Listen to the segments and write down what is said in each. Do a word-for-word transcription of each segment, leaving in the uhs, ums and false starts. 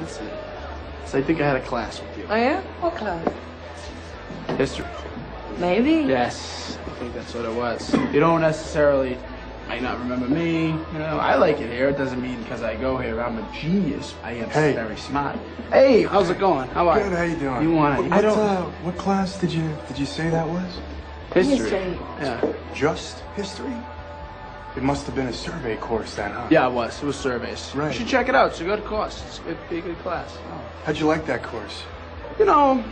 That's it. So I think I had a class with you. Oh yeah? What class? History. Maybe. Yes, I think that's what it was. You don't necessarily might not remember me. You know, I like it here. It doesn't mean because I go here I'm a genius. I am hey. very smart. Hey, how's it going? How are you? Good. How you doing? You want to? I don't. Uh, what class did you did you say that was? History. History. Yeah. Just history. It must have been a survey course then, huh? Yeah, it was. It was surveys. Right. You should check it out. It's a good course. It's a good, good class. Oh. How'd you like that course? You know,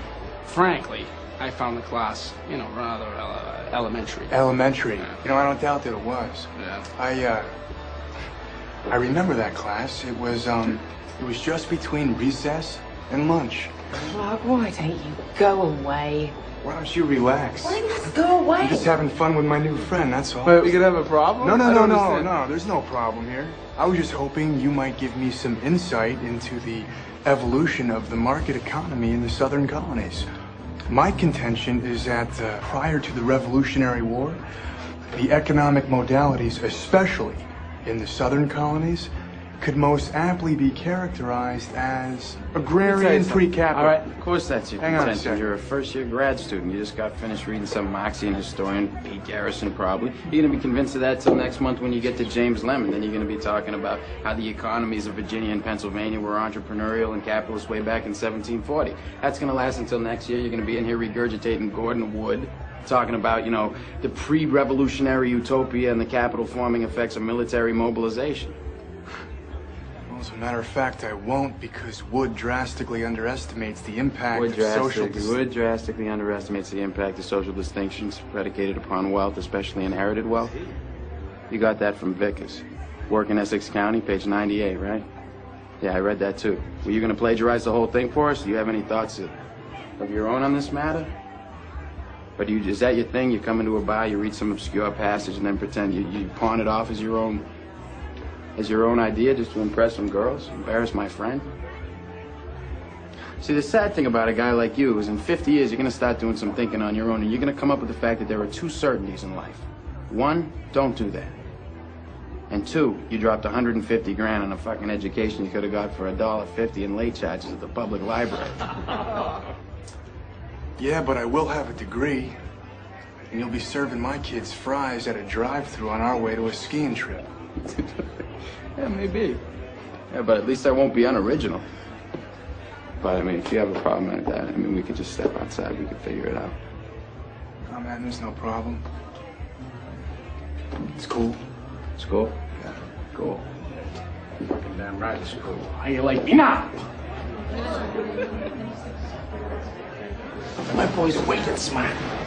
frankly, I found the class, you know, rather uh, elementary. Elementary. Yeah. You know, I don't doubt that it was. Yeah. I, uh, I remember that class. It was, um, it was just between recess and lunch. Clark, why don't you go away? Why don't you relax? Why not go away? I'm just having fun with my new friend, that's all. But we could have a problem? No, no, no, no, no. There's no problem here. I was just hoping you might give me some insight into the evolution of the market economy in the southern colonies. My contention is that uh, prior to the Revolutionary War, the economic modalities, especially in the southern colonies, could most aptly be characterized as agrarian pre-capital. All right, of course that's your Hang contention. On a second. You're a first-year grad student. You just got finished reading some Marxian historian, Pete Garrison, probably. You're gonna be convinced of that till next month when you get to James Lemon. Then you're gonna be talking about how the economies of Virginia and Pennsylvania were entrepreneurial and capitalist way back in seventeen forty. That's gonna last until next year. You're gonna be in here regurgitating Gordon Wood, talking about, you know, the pre-revolutionary utopia and the capital forming effects of military mobilization. As a matter of fact, I won't, because Wood drastically underestimates the impact Wood of social distinction. Wood drastically underestimates the impact of social distinctions predicated upon wealth, especially inherited wealth. You got that from Vickers. Work in Essex County, page ninety-eight, right? Yeah, I read that too. Were you going to plagiarize the whole thing for us? Do you have any thoughts of, of your own on this matter? But you, is that your thing? You come into a bar, you read some obscure passage, and then pretend you, you pawn it off as your own? As your own idea, just to impress some girls, embarrass my friend? See, the sad thing about a guy like you is in fifty years, you're gonna start doing some thinking on your own, and you're gonna come up with the fact that there are two certainties in life. One, don't do that. And two, you dropped a hundred fifty grand on a fucking education you could have got for a dollar fifty in late charges at the public library. Yeah, but I will have a degree, and you'll be serving my kids fries at a drive-thru on our way to a skiing trip. Yeah, maybe. Yeah, but at least I won't be unoriginal. But I mean, if you have a problem like that, I mean, we could just step outside. We could figure it out. Oh man, there's no problem. It's cool. It's cool. Yeah, cool. You're fucking damn right, it's cool. How you like me now? My boy's wicked smart.